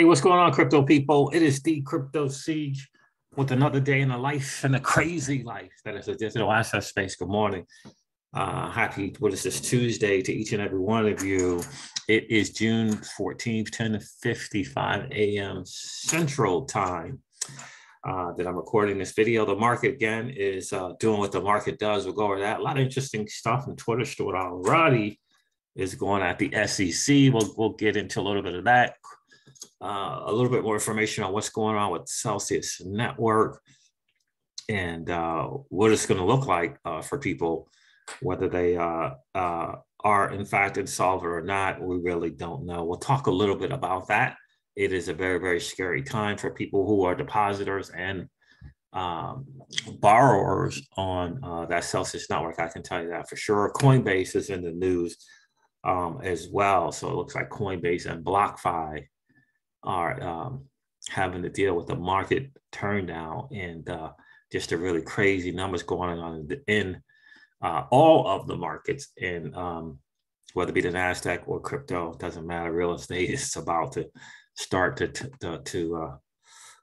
Hey, what's going on, crypto people? It is the Crypto Siege with another day in the life and the crazy life that is the digital asset space. Good morning. Happy, what is this, Tuesday to each and every one of you. It is June 14th, 10:55 a.m. Central Time that I'm recording this video. The market, again, is doing what the market does. We'll go over that. A lot of interesting stuff from Twitter. Stuart Alderati is going at the SEC. We'll get into a little bit of that. A little bit more information on what's going on with Celsius Network and what it's going to look like for people, whether they are in fact insolvent or not. We really don't know. We'll talk a little bit about that. It is a very, very scary time for people who are depositors and borrowers on that Celsius Network. I can tell you that for sure. Coinbase is in the news as well. So it looks like Coinbase and BlockFi are having to deal with the market turn down and just the really crazy numbers going on in all of the markets, and whether it be the NASDAQ or crypto, doesn't matter. Real estate is about to start to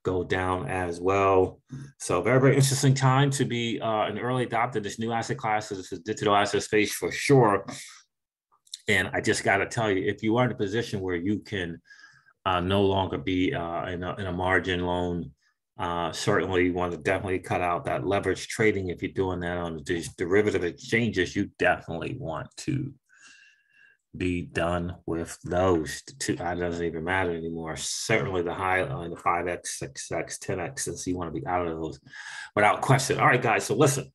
go down as well. So very, very interesting time to be an early adopter. This new asset class, this is digital asset space for sure. And I just got to tell you, if you are in a position where you can no longer be in a margin loan, certainly you want to definitely cut out that leverage trading. If you're doing that on these derivative exchanges, you definitely want to be done with those. It doesn't even matter anymore. Certainly the high on the 5X, 6X, 10X, and so you want to be out of those without question. All right, guys, so listen.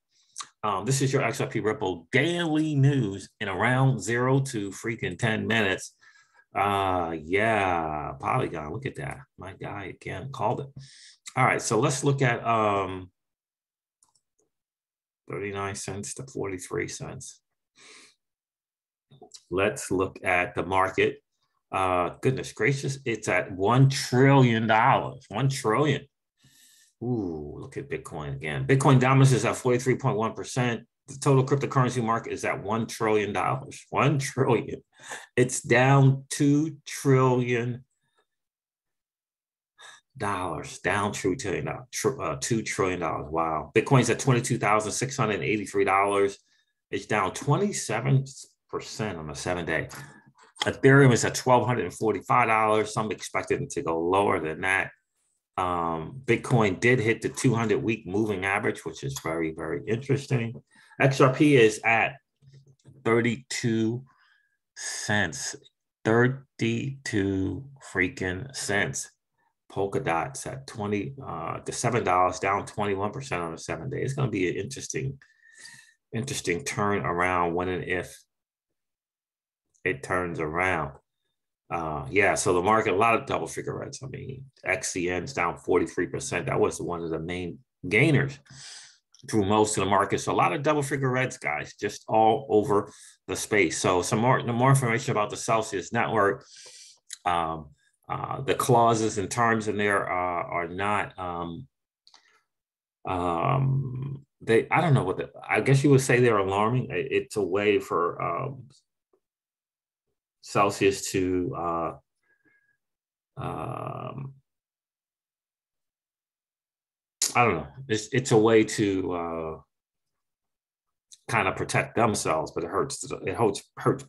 This is your XRP Ripple daily news in around 0 to freaking 10 minutes. Yeah, Polygon, look at that. My guy again called it. All right, so let's look at 39 cents to 43 cents. Let's look at the market. Goodness gracious, it's at $1 trillion, $1 trillion. Ooh, look at Bitcoin again. Bitcoin dominance is at 43.1%. The total cryptocurrency market is at $1 trillion, $1 trillion. It's down $2 trillion, down $2 trillion. Wow. Bitcoin's at $22,683. It's down 27% on the 7-day. Ethereum is at $1,245. Some expected it to go lower than that. Bitcoin did hit the 200-week moving average, which is very, very interesting. XRP is at 32 cents, 32 freaking cents. Polka Dot's at $7, down 21% on a 7-day. It's going to be an interesting turn around when and if it turns around. Yeah, so the market, a lot of double figure rights. I mean, XCN's down 43%. That was one of the main gainers through most of the market. So a lot of double figure reds, guys, just all over the space. So some more information about the Celsius Network. The clauses and terms in there are not, I don't know what, I guess you would say they're alarming. It's a way for Celsius to I don't know. It's a way to kind of protect themselves, but it hurts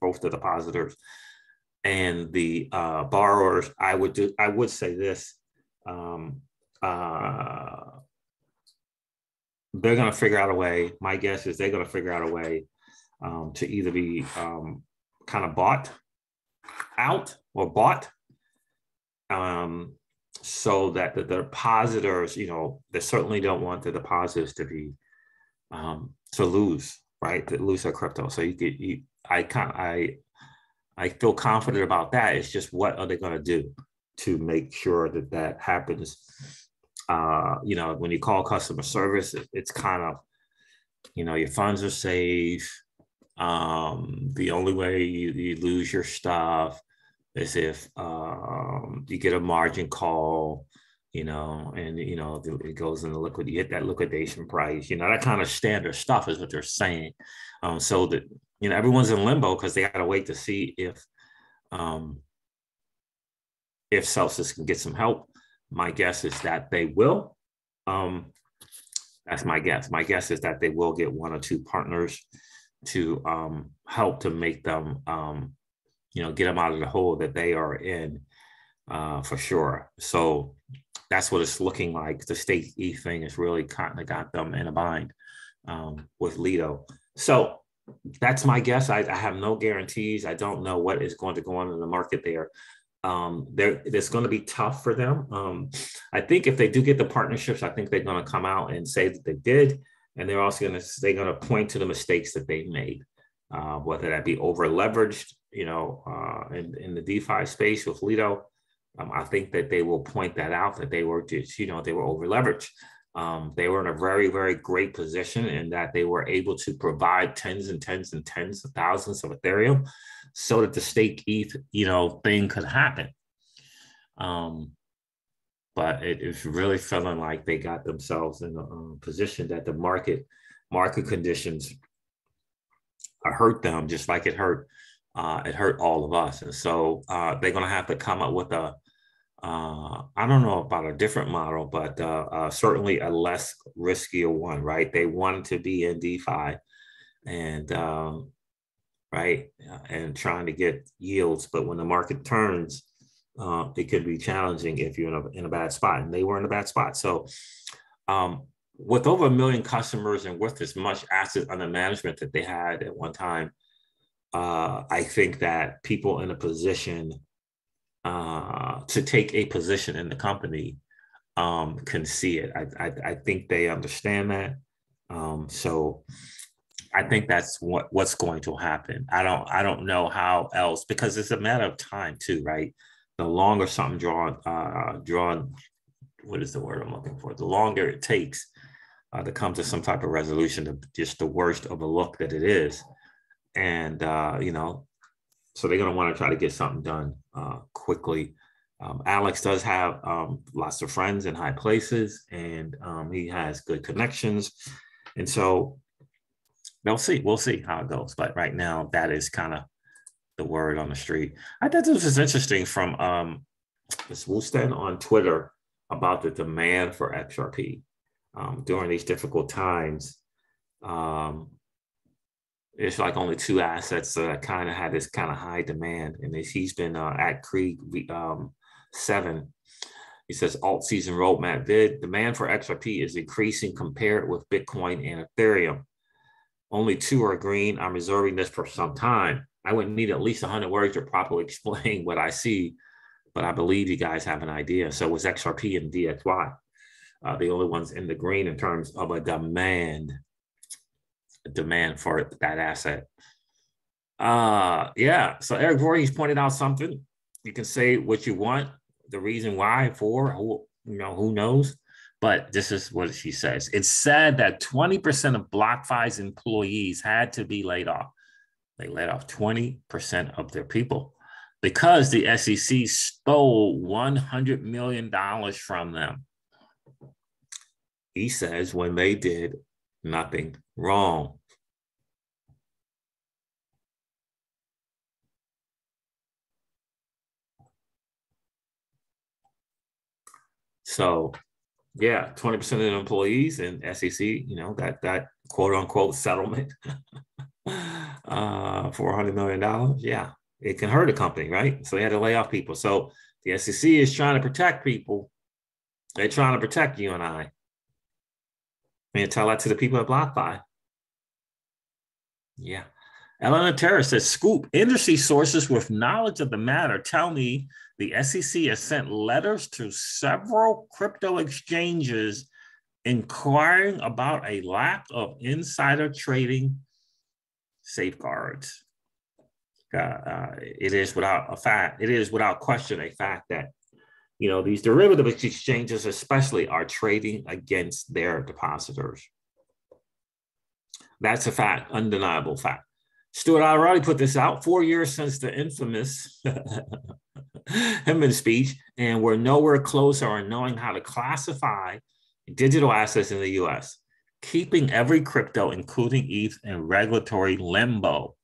both the depositors and the borrowers. I would say this: they're going to figure out a way. My guess is they're going to figure out a way to either be kind of bought out or bought. So that the depositors, you know, they certainly don't want the depositors to be to lose, right? To lose their crypto. So I feel confident about that. It's just what are they going to do to make sure that that happens? You know, when you call customer service, it's kind of, you know, your funds are safe. The only way you lose your stuff is if you get a margin call, you know, and, you know, it goes in the liquid, you hit that liquidation price, you know, that kind of standard stuff is what they're saying. So that, you know, everyone's in limbo because they got to wait to see if Celsius can get some help. My guess is that they will. That's my guess. My guess is that they will get one or two partners to help to make them, get them out of the hole that they are in for sure. So that's what it's looking like. The stake E thing has really kind of got them in a bind with Lido. So that's my guess. I have no guarantees. I don't know what is going to go on in the market there. It's going to be tough for them. I think if they do get the partnerships, I think they're going to come out and say that they did. And they're also going to, they're going to point to the mistakes that they made, whether that be over leveraged, in the DeFi space with Lido. I think that they will point that out, that they were just, they were over leveraged. They were in a very, very great position in that they were able to provide tens and tens and tens of thousands of Ethereum so that the stake ETH, thing could happen. But it's really feeling like they got themselves in a position that the market conditions hurt them, just like it hurt all of us. And so they're going to have to come up with a, I don't know about a different model, but certainly a less riskier one, right? They wanted to be in DeFi and, right, and trying to get yields. But when the market turns, it could be challenging if you're in a bad spot, and they were in a bad spot. So with over 1 million customers and with as much assets under management that they had at one time, I think that people in a position to take a position in the company can see it. I think they understand that. So I think that's what's going to happen. I don't know how else, because it's a matter of time too, right? The longer something the longer it takes to come to some type of resolution, of just the worst of a look that it is. And, so they're going to want to try to get something done quickly. Alex does have lots of friends in high places, and he has good connections. And so they'll see. We'll see how it goes. But right now, that is kind of the word on the street. I thought this was interesting from Ms. Woolston on Twitter about the demand for XRP during these difficult times. It's like only two assets that kind of had this kind of high demand. And he's been at Krieg 7. He says, alt season roadmap vid. Demand for XRP is increasing compared with Bitcoin and Ethereum. Only two are green. I'm reserving this for some time. I would need at least 100 words to properly explain what I see, but I believe you guys have an idea. So it was XRP and DXY, the only ones in the green in terms of a demand for that asset. Yeah, so Eric Voorhees pointed out something. You can say what you want, the reason why, for, who knows, but this is what she says. It's said that 20% of BlockFi's employees had to be laid off. They laid off 20% of their people because the SEC stole $100 million from them. He says when they did nothing wrong. So, yeah, 20% of the employees in SEC, that quote unquote settlement, $400 million. Yeah, it can hurt a company, right? So they had to lay off people. So the SEC is trying to protect people. They're trying to protect you and I. And tell that to the people at BlockFi. Yeah. Elena Terra says, scoop, industry sources with knowledge of the matter tell me the SEC has sent letters to several crypto exchanges inquiring about a lack of insider trading safeguards. It is without question a fact that these derivative exchanges especially are trading against their depositors. That's a fact, undeniable fact. Stuart Alderati put this out, 4 years since the infamous Hinman speech, and we're nowhere closer on knowing how to classify digital assets in the US, keeping every crypto, including ETH, in regulatory limbo.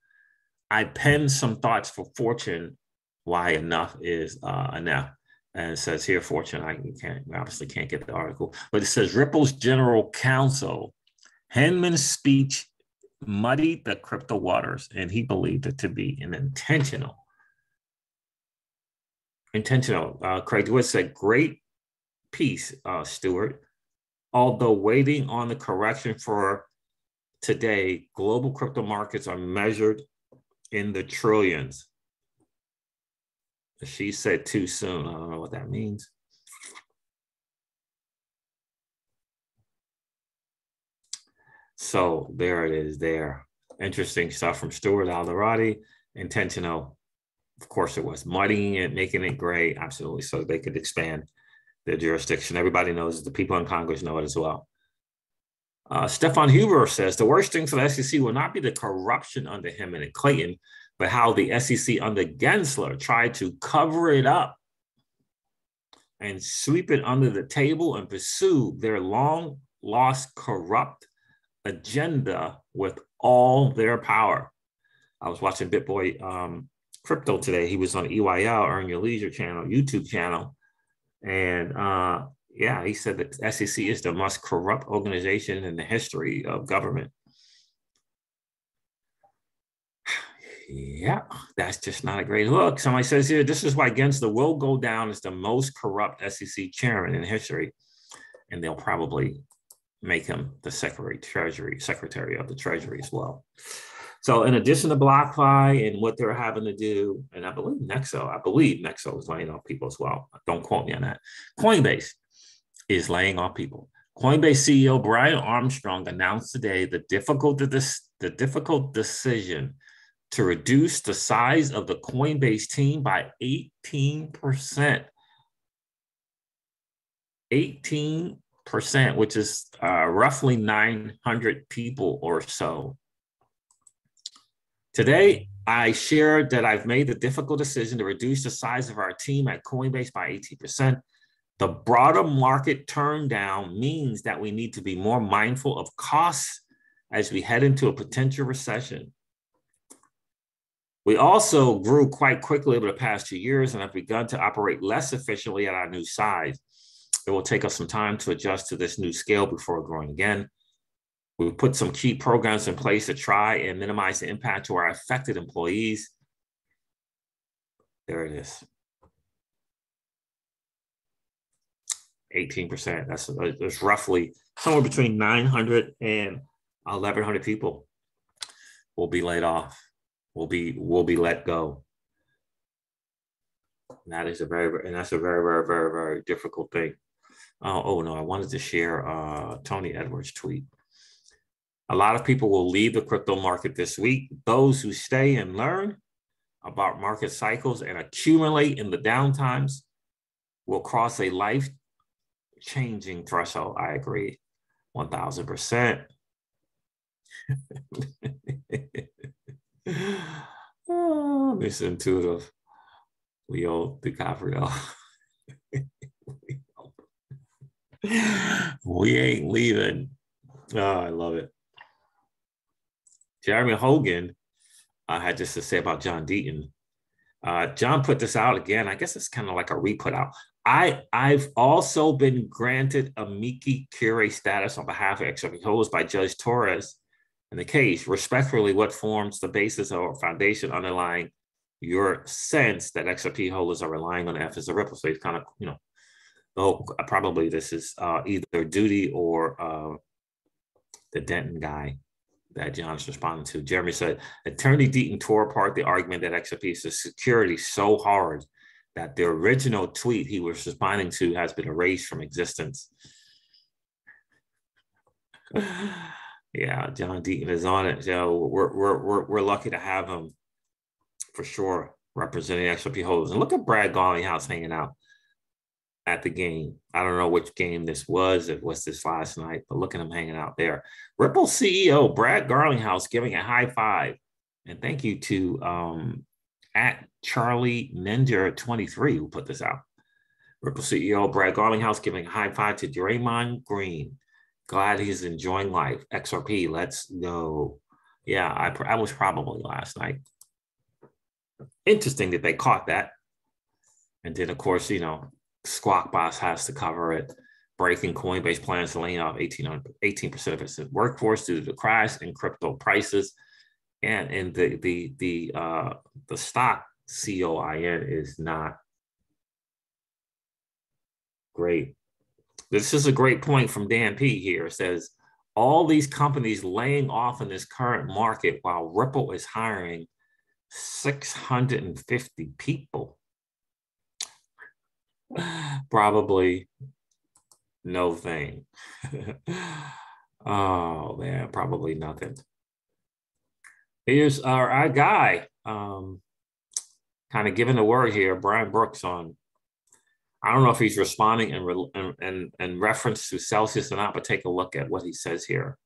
I penned some thoughts for Fortune, why enough is enough. And it says here, fortunately, I obviously can't get the article, but it says Ripple's general counsel, Hinman's speech muddied the crypto waters, and he believed it to be an intentional. Craig DeWitt said, great piece, Stuart. Although waiting on the correction for today, global crypto markets are measured in the trillions. She said too soon. I don't know what that means. So there it is there. Interesting stuff from Stuart Alderati. Intentional. Of course it was. Muddying it, making it gray. Absolutely. So they could expand their jurisdiction. Everybody knows it. The people in Congress know it as well. Stefan Huber says, the worst thing for the SEC will not be the corruption under him and Clayton, but how the SEC under Gensler tried to cover it up and sweep it under the table and pursue their long lost corrupt agenda with all their power. I was watching BitBoy Crypto today. He was on EYL, Earn Your Leisure channel, YouTube channel. And yeah, he said that the SEC is the most corrupt organization in the history of government. Yeah, that's just not a great look. Somebody says here, this is why Gensler will go down as the most corrupt SEC chairman in history. And they'll probably make him the Secretary of the Treasury as well. So in addition to BlockFi and what they're having to do, and I believe Nexo is laying off people as well. Don't quote me on that. Coinbase is laying off people. Coinbase CEO Brian Armstrong announced today the difficult decision to reduce the size of the Coinbase team by 18%. 18%, which is roughly 900 people or so. Today, I shared that I've made the difficult decision to reduce the size of our team at Coinbase by 18%. The broader market turndown means that we need to be more mindful of costs as we head into a potential recession. We also grew quite quickly over the past 2 years and have begun to operate less efficiently at our new size. It will take us some time to adjust to this new scale before growing again. We've put some key programs in place to try and minimize the impact to our affected employees. There it is. 18%, that's roughly somewhere between 900 and 1,100 people will be laid off. will be let go. And that is a very, very difficult thing. Oh no, I wanted to share Tony Edwards' tweet. A lot of people will leave the crypto market this week. Those who stay and learn about market cycles and accumulate in the downtimes will cross a life-changing threshold. I agree, 1,000%. Oh, misintuitive Leo DiCaprio. We ain't leaving. Oh, I love it. Jeremy Hogan, I had just to say about John Deaton. John put this out again. I guess it's kind of like a re-put out. I've also been granted amici curiae status on behalf of XRP holders by Judge Torres. In the case, respectfully, what forms the basis or foundation underlying your sense that XRP holders are relying on F as a Ripple? So it's kind of, you know, oh, probably this is either Duty or the Denton guy that John's responding to. Jeremy said, Attorney Deaton tore apart the argument that XRP is a security so hard that the original tweet he was responding to has been erased from existence. Yeah, John Deaton is on it. So we're lucky to have him for sure representing XRP holders. And look at Brad Garlinghouse hanging out at the game. I don't know which game this was. It was this last night, but look at him hanging out there. Ripple CEO Brad Garlinghouse giving a high five. And thank you to at CharlieNinja23 who put this out. Ripple CEO Brad Garlinghouse giving a high five to Draymond Green. Glad he's enjoying life. XRP, let's go. Yeah, I was probably last night. Interesting that they caught that. And then, of course, you know, Squawk Boss has to cover it. Breaking Coinbase plans to lay off 18% of its workforce due to the crash in crypto prices. And the stock COIN is not great. This is a great point from Dan P here. It says, all these companies laying off in this current market while Ripple is hiring 650 people. Probably no thing. Oh, man, probably nothing. Here's our guy, kind of giving the word here, Brian Brooks on, I don't know if he's responding in reference to Celsius or not, but take a look at what he says here.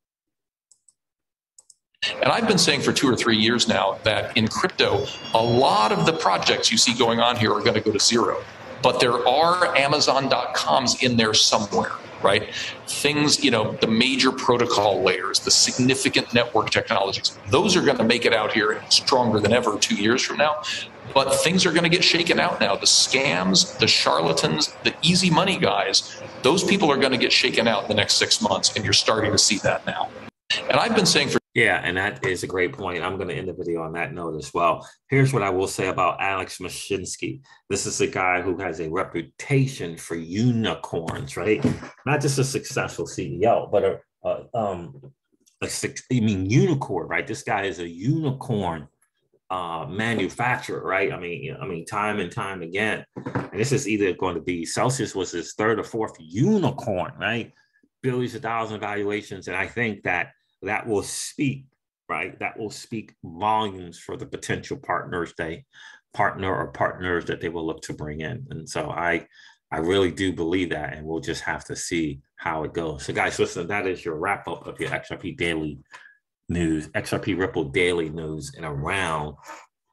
And I've been saying for 2 or 3 years now that in crypto, a lot of the projects you see going on here are going to go to zero. But there are Amazon.coms in there somewhere, right? Things, you know, the major protocol layers, the significant network technologies, those are going to make it out here stronger than ever 2 years from now. But things are going to get shaken out now. The scams, the charlatans, the easy money guys, those people are going to get shaken out in the next 6 months. And you're starting to see that now. And I've been saying for... Yeah, and that is a great point. I'm going to end the video on that note as well. Here's what I will say about Alex Mashinsky. This is a guy who has a reputation for unicorns, right? Not just a successful CEO, but unicorn, right? This guy is a unicorn manufacturer, right? I mean, time and time again. And this is either going to be Celsius was his third or fourth unicorn, right? Billions of dollars in valuations, and I think that will speak, right? That will speak volumes for the potential partners partners that they will look to bring in. And so I really do believe that, and we'll just have to see how it goes. So guys, listen, that is your wrap up of your XRP daily news, XRP Ripple daily news in around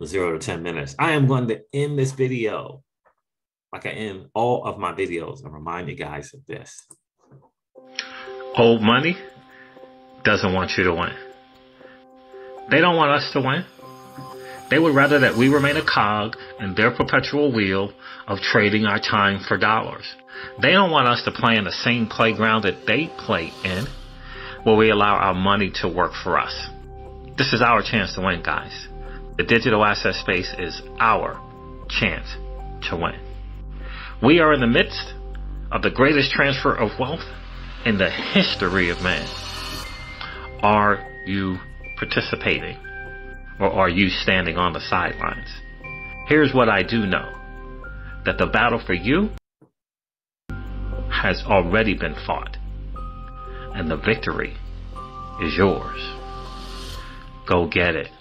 0 to 10 minutes. I am going to end this video like I end all of my videos and remind you guys of this. Old money doesn't want you to win. They don't want us to win. They would rather that we remain a cog in their perpetual wheel of trading our time for dollars. They don't want us to play in the same playground that they play in, where we allow our money to work for us. This is our chance to win, guys. The digital asset space is our chance to win. We are in the midst of the greatest transfer of wealth in the history of man. Are you participating, or are you standing on the sidelines? Here's what I do know, that the battle for you has already been fought, and the victory is yours. Go get it.